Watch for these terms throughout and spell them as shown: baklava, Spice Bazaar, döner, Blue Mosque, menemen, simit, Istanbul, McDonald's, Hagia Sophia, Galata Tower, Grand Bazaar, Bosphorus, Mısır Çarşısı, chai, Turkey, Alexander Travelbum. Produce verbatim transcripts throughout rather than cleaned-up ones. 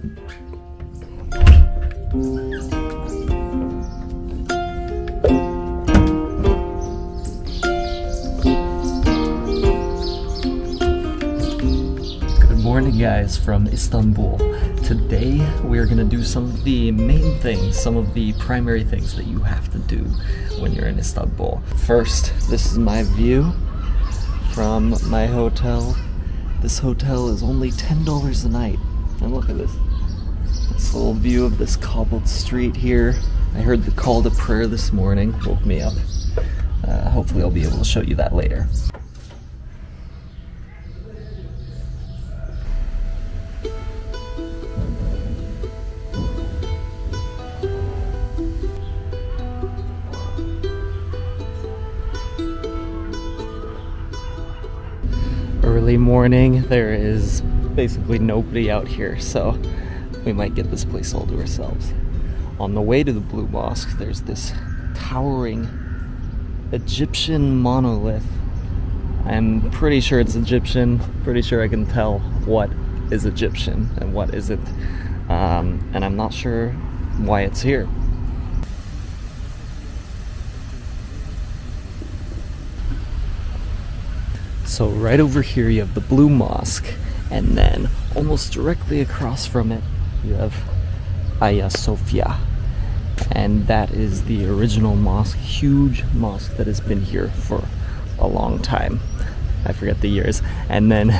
Good morning, guys, from Istanbul. Today we're gonna do some of the main things, some of the primary things that you have to do when you're in Istanbul. First, this is my view from my hotel. This hotel is only ten dollars a night. And look at this. This little view of this cobbled street here. I heard the call to prayer this morning. Woke me up. Uh, hopefully I'll be able to show you that later. Early morning, there is basically nobody out here, so we might get this place all to ourselves. On the way to the Blue Mosque, there's this towering Egyptian monolith. I'm pretty sure it's Egyptian, pretty sure I can tell what is Egyptian and what isn't, um, and I'm not sure why it's here. So right over here you have the Blue Mosque, and then almost directly across from it you have Hagia Sophia, and that is the original mosque, huge mosque that has been here for a long time. I forget the years. And then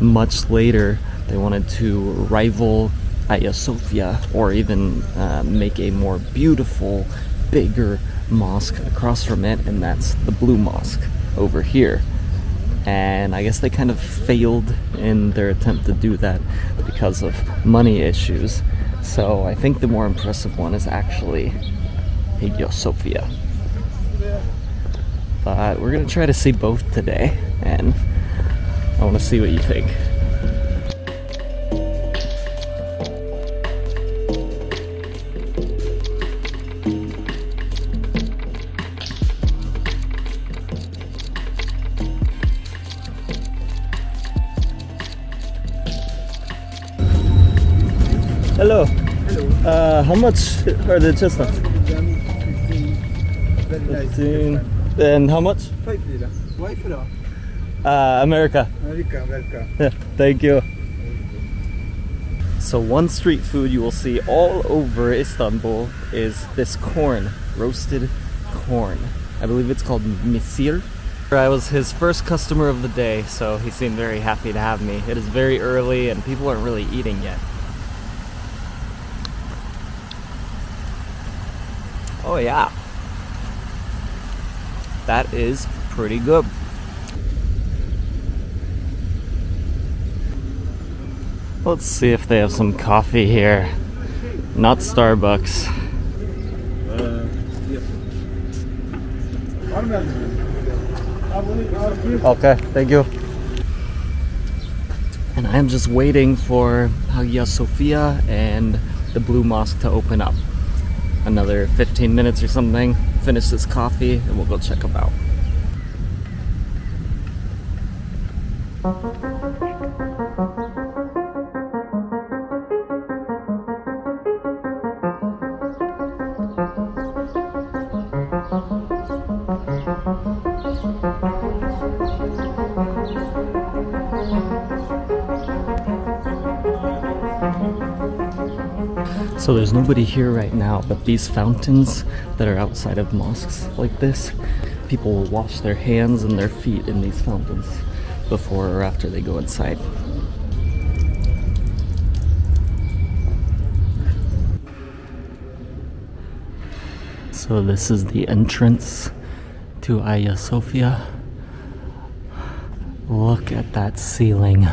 much later they wanted to rival Hagia Sophia, or even uh, make a more beautiful, bigger mosque across from it, and that's the Blue Mosque over here. And I guess they kind of failed in their attempt to do that because of money issues. So I think the more impressive one is actually Hagia Sophia. But we're gonna try to see both today, and I wanna see what you think. Hello. Hello. Uh, how much are the chestnuts? fifteen. And how much? five lira. Why lira? Uh, America. America, America. Yeah, thank you. So one street food you will see all over Istanbul is this corn, roasted corn. I believe it's called misir. I was his first customer of the day, so he seemed very happy to have me. It is very early and people aren't really eating yet. Oh yeah, that is pretty good. Let's see if they have some coffee here. Not Starbucks. Uh, okay, thank you. And I am just waiting for Hagia Sophia and the Blue Mosque to open up. Another fifteen minutes or something, finish this coffee, and we'll go check them out. So there's nobody here right now, but these fountains that are outside of mosques like this, people will wash their hands and their feet in these fountains before or after they go inside. So this is the entrance to Hagia Sophia. Look at that ceiling.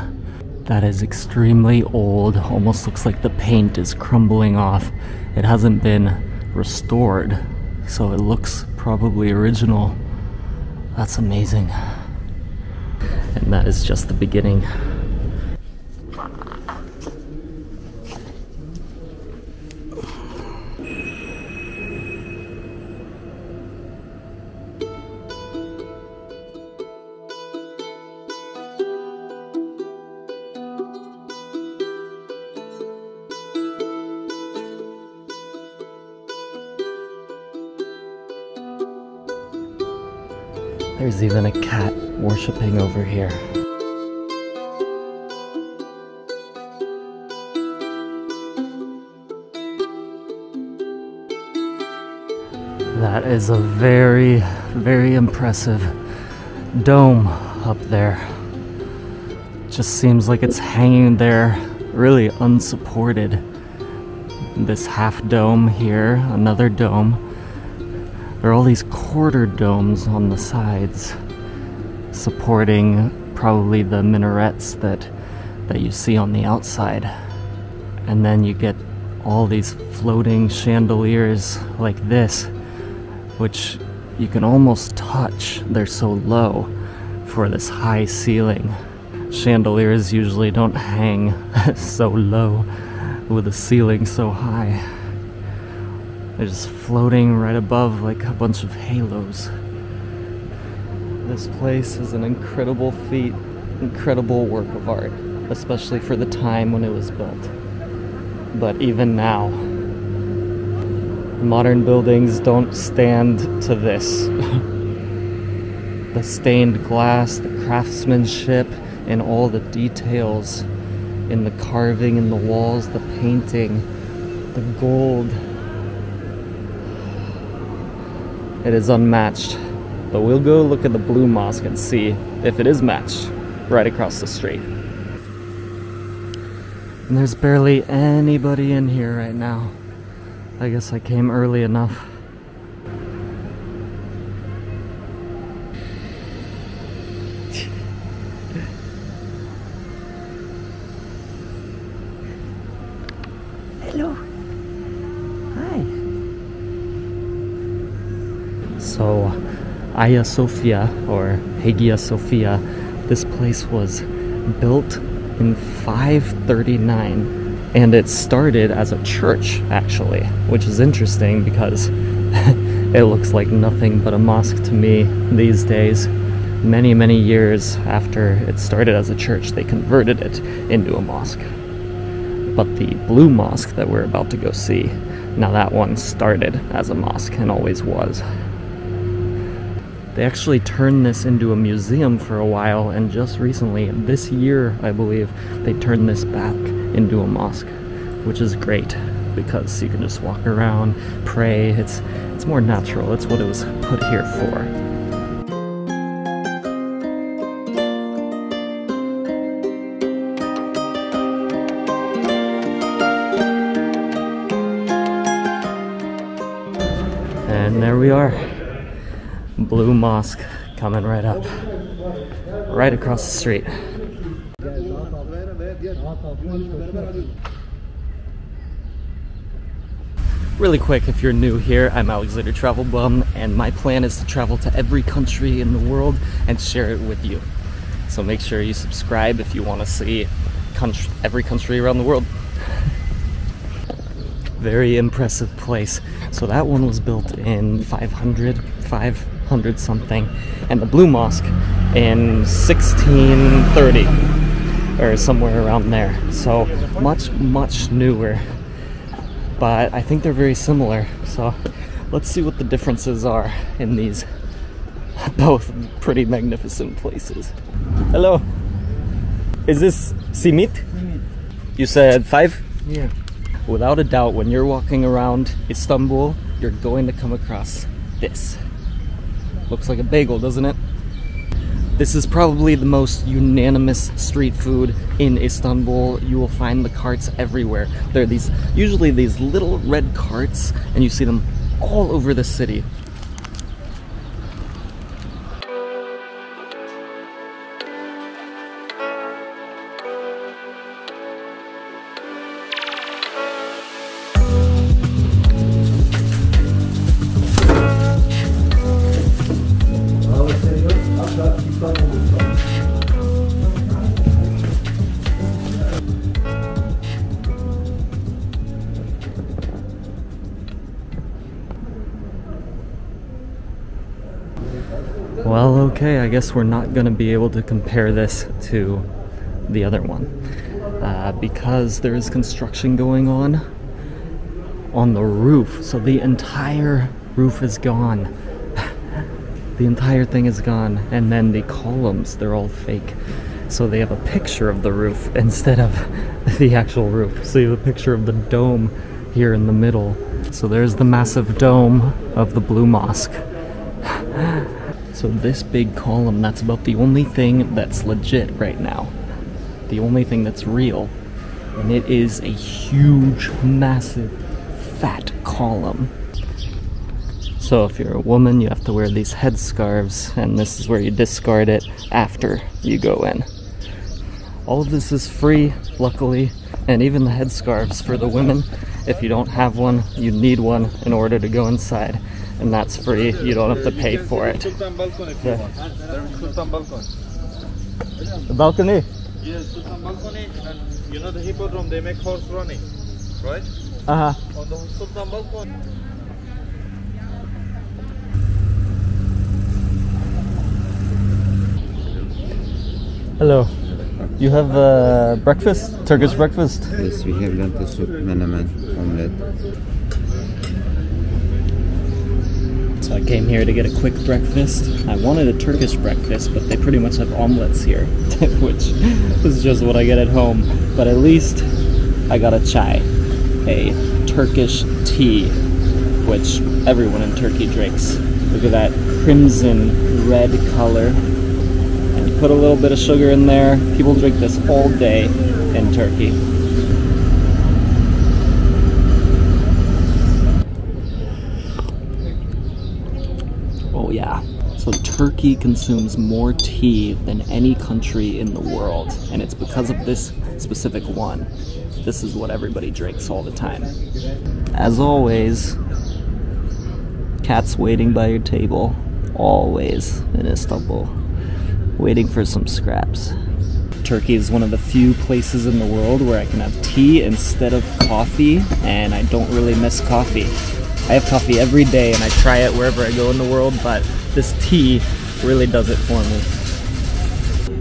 That is extremely old, almost looks like the paint is crumbling off. It hasn't been restored, so it looks probably original. That's amazing. And that is just the beginning. There's even a cat worshipping over here. That is a very, very impressive dome up there. It just seems like it's hanging there, really unsupported. This half dome here, another dome. There are all these quarter domes on the sides, supporting probably the minarets that that you see on the outside. And then you get all these floating chandeliers like this, which you can almost touch. They're so low for this high ceiling. Chandeliers usually don't hang so low with a ceiling so high. They're just floating right above like a bunch of halos. This place is an incredible feat, incredible work of art, especially for the time when it was built. But even now, modern buildings don't stand to this. The stained glass, the craftsmanship, and all the details in the carving in the walls, the painting, the gold. It is unmatched, but we'll go look at the Blue Mosque and see if it is matched right across the street. And there's barely anybody in here right now. I guess I came early enough. Hello. So, Hagia Sophia, or Hagia Sophia, this place was built in five thirty-nine, and it started as a church, actually, which is interesting because it looks like nothing but a mosque to me these days. Many, many years after it started as a church, they converted it into a mosque. But the Blue Mosque that we're about to go see, now that one started as a mosque and always was. They actually turned this into a museum for a while, and just recently, this year I believe, they turned this back into a mosque, which is great because you can just walk around, pray. It's, it's more natural. It's what it was put here for. And there we are. Blue Mosque coming right up, right across the street. Really quick, if you're new here, I'm Alexander Travelbum, and my plan is to travel to every country in the world and share it with you. So make sure you subscribe if you want to see country, every country around the world. Very impressive place. So that one was built in five hundred, five hundred something, and the Blue Mosque in sixteen thirty, or somewhere around there. So much, much newer, but I think they're very similar. So let's see what the differences are in these both pretty magnificent places. Hello. Is this simit? Simit. You said five? Yeah. Without a doubt, when you're walking around Istanbul, you're going to come across this. Looks like a bagel, doesn't it? This is probably the most unanimous street food in Istanbul. You will find the carts everywhere. There are these, usually these little red carts, and you see them all over the city. Well, okay, I guess we're not going to be able to compare this to the other one uh, because there is construction going on on the roof, so the entire roof is gone. The entire thing is gone, and then the columns, they're all fake. So they have a picture of the roof instead of the actual roof. So you have a picture of the dome here in the middle. So there's the massive dome of the Blue Mosque. So this big column, that's about the only thing that's legit right now. The only thing that's real. And it is a huge, massive, fat column. So if you're a woman, you have to wear these headscarves, and this is where you discard it after you go in. All of this is free, luckily, and even the headscarves for the women. If you don't have one, you need one in order to go inside, and that's free. You don't have to pay for it. The, the balcony? Yes, balcony, and you know the hippodrome, they make horse running, right? Uh-huh. On the Sultan balcony. Hello. You have uh, breakfast? Turkish breakfast? Yes, we have lentil soup, menemen, omelette. So I came here to get a quick breakfast. I wanted a Turkish breakfast, but they pretty much have omelettes here, which is just what I get at home. But at least I got a chai, a Turkish tea, which everyone in Turkey drinks. Look at that crimson red color. Put a little bit of sugar in there. People drink this all day in Turkey. Oh yeah. So Turkey consumes more tea than any country in the world, and it's because of this specific one. This is what everybody drinks all the time. As always, cats waiting by your table. Always in Istanbul. Waiting for some scraps. Turkey is one of the few places in the world where I can have tea instead of coffee, and I don't really miss coffee. I have coffee every day and I try it wherever I go in the world, but this tea really does it for me.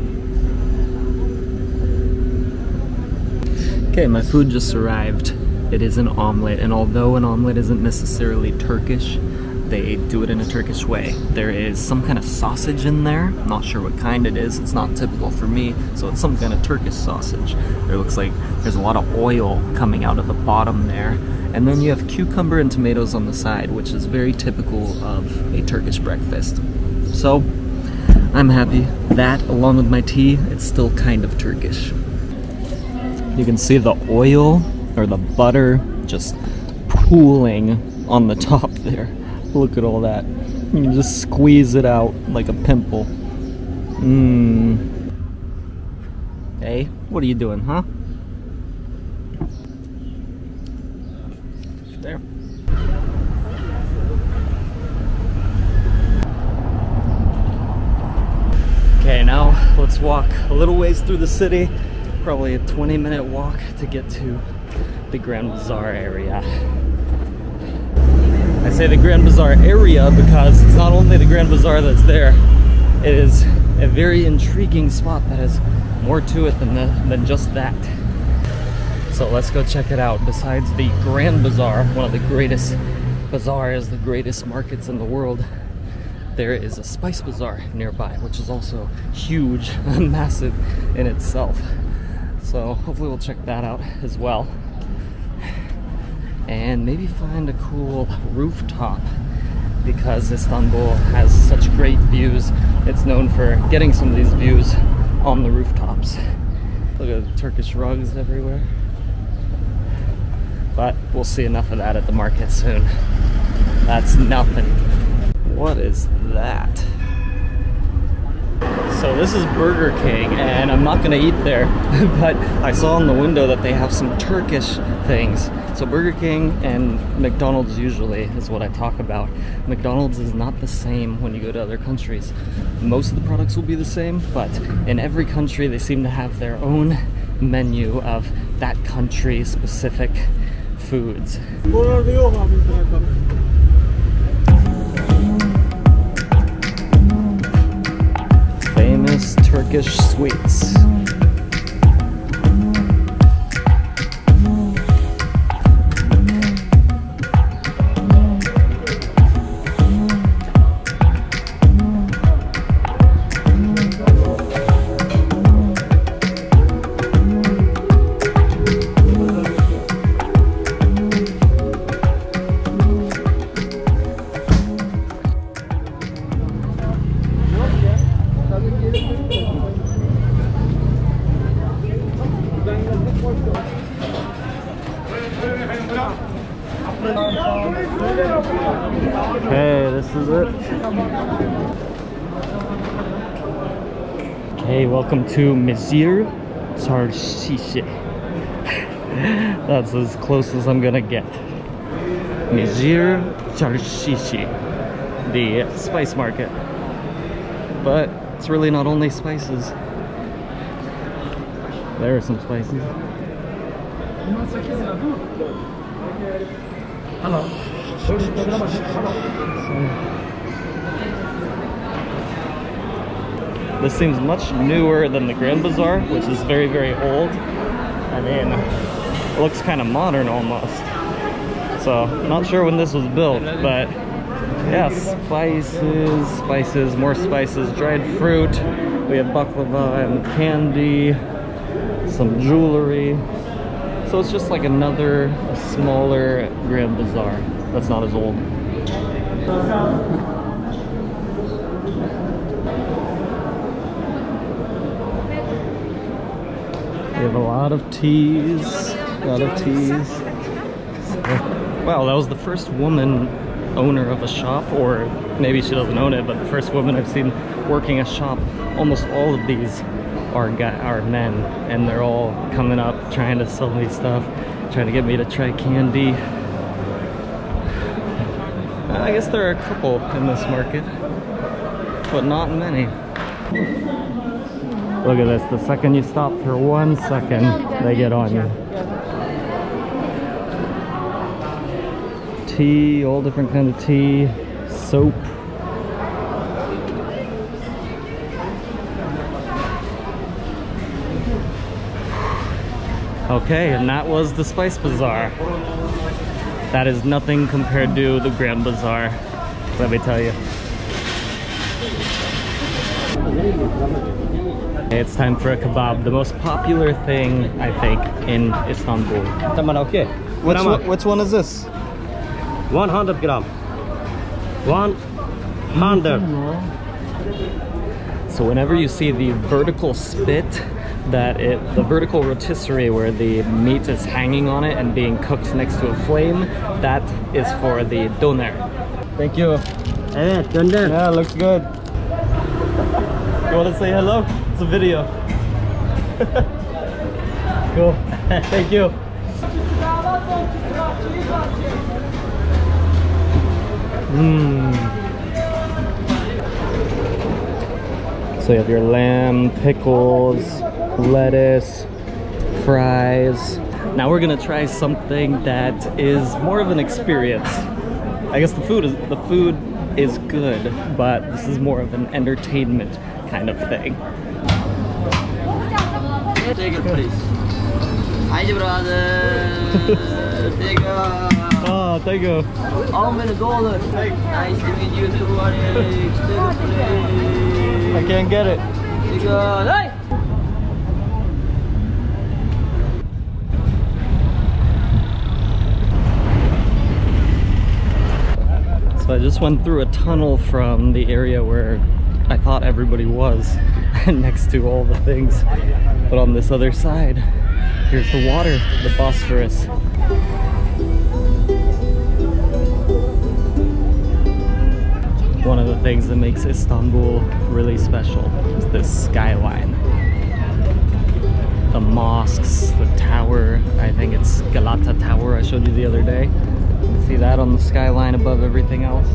Okay, my food just arrived. It is an omelette, and although an omelette isn't necessarily Turkish, they do it in a Turkish way. There is some kind of sausage in there. I'm not sure what kind it is. It's not typical for me, so it's some kind of Turkish sausage. It looks like there's a lot of oil coming out of the bottom there. And then you have cucumber and tomatoes on the side, which is very typical of a Turkish breakfast. So I'm happy. That, along with my tea, it's still kind of Turkish. You can see the oil, or the butter, just pooling on the top there. Look at all that. You can just squeeze it out like a pimple. Mmm. Hey, what are you doing, huh? There. Okay, now let's walk a little ways through the city. Probably a twenty minute walk to get to the Grand Bazaar area. I say the Grand Bazaar area because it's not only the Grand Bazaar that's there, it is a very intriguing spot that has more to it than, the, than just that. So let's go check it out. Besides the Grand Bazaar, one of the greatest bazaars, the greatest markets in the world, there is a Spice Bazaar nearby, which is also huge and massive in itself. So hopefully we'll check that out as well. And maybe find a cool rooftop, because Istanbul has such great views. It's known for getting some of these views on the rooftops. Look at the Turkish rugs everywhere. But we'll see enough of that at the market soon. That's nothing. What is that? So this is Burger King, and I'm not gonna eat there, but I saw in the window that they have some Turkish things. So Burger King and McDonald's usually is what I talk about. McDonald's is not the same when you go to other countries. Most of the products will be the same, but in every country they seem to have their own menu of that country specific foods. Famous Turkish sweets. Okay, this is it. Okay, welcome to Mısır Çarşısı. That's as close as I'm gonna get. Mısır Çarşısı, the spice market. But it's really not only spices. There are some spices. Hello. So, this seems much newer than the Grand Bazaar, which is very, very old. I mean, it looks kind of modern almost. So, not sure when this was built, but yeah, spices, spices, more spices, dried fruit. We have baklava and candy, some jewelry. So it's just like another a smaller Grand Bazaar that's not as old. We have a lot of teas, a lot of teas. Wow, that was the first woman owner of a shop, or maybe she doesn't own it, but the first woman I've seen working a shop. Almost all of these Our, guy, our men, and they're all coming up trying to sell me stuff, trying to get me to try candy. I guess there are a couple in this market, but not many. Look at this, the second you stop for one second, they get on you. Tea, all different kinds of tea, soap. Okay, and that was the Spice Bazaar. That is nothing compared to the Grand Bazaar, let me tell you. Okay, it's time for a kebab, the most popular thing, I think, in Istanbul. Okay. Which, one, which one is this? one hundred gram. one hundred. So whenever you see the vertical spit, that it, the vertical rotisserie where the meat is hanging on it and being cooked next to a flame, that is for the döner. Thank you. Hey, döner. Yeah, looks good. You want to say hello? It's a video. Cool. Thank you. Mmm. So you have your lamb, pickles, lettuce, fries. Now we're gonna try something that is more of an experience. I guess the food is the food is good, but this is more of an entertainment kind of thing. Take it, please. Hi, brother. Take it. Oh, thank you. I'm gonna go look. Nice to meet you too, buddy. I can't get it. Take it. I just went through a tunnel from the area where I thought everybody was next to all the things, but on this other side, here's the water, the Bosphorus. One of the things that makes Istanbul really special is this skyline. The mosques, the tower, I think it's Galata Tower I showed you the other day. See that on the skyline above everything else.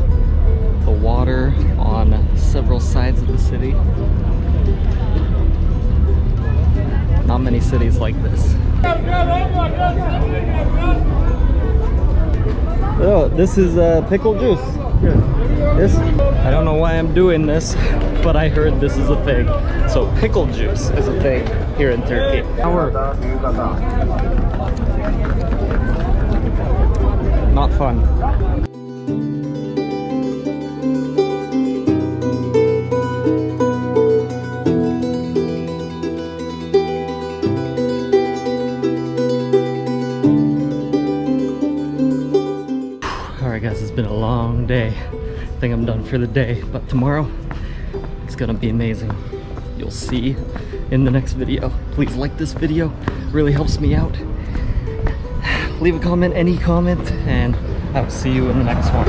The water on several sides of the city. Not many cities like this. Oh, this is uh, pickle juice. This, I don't know why I'm doing this, but I heard this is a thing. So pickle juice is a thing here in Turkey. Not fun. Alright guys, it's been a long day. I think I'm done for the day, but tomorrow it's gonna be amazing. You'll see in the next video. Please like this video, it really helps me out. leave a comment, any comment, and I will see you in the next one.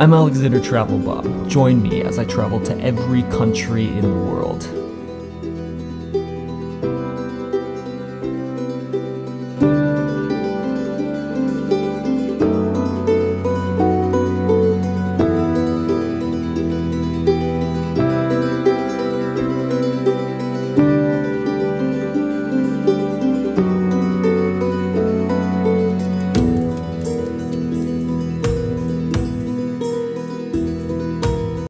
I'm Alexander Travelbum. Join me as I travel to every country in the world.